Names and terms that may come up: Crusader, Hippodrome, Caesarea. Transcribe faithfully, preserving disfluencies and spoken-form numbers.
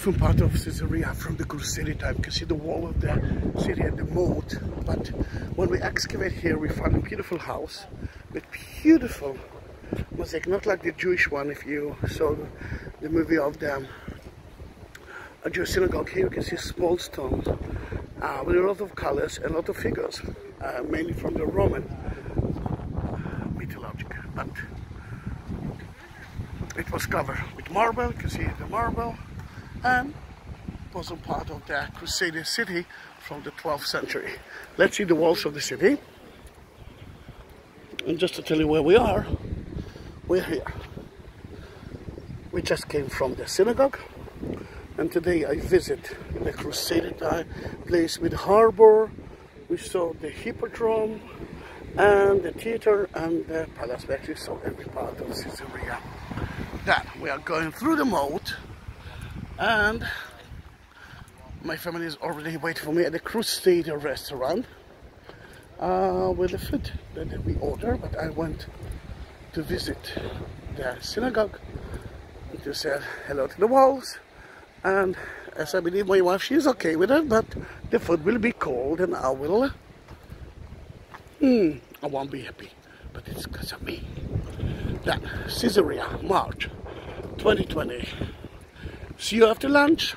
From part of Caesarea, from the Crusader time. You can see the wall of the city and the moat. But when we excavate here, we found a beautiful house with beautiful mosaic, not like the Jewish one. If you saw the movie of the a Jewish synagogue, here you can see small stones uh, with a lot of colors and a lot of figures, uh, mainly from the Roman mythologic. But it was covered with marble. You can see the marble. And it was a part of the Crusader city from the twelfth century. Let's see the walls of the city. And just to tell you where we are, we're here. We just came from the synagogue, and today I visit the Crusader place with harbor. We saw the Hippodrome and the theater and the palace. We actually saw every part of Caesarea. Then we are going through the moat. And my family is already waiting for me at the Crusader restaurant uh, with the food that we ordered. But I went to visit the synagogue and to say hello to the walls. And as I believe my wife, she's okay with it, but the food will be cold and I will... Mm, I won't be happy, but it's because of me. Then, Caesarea, March twenty twenty. See you after lunch.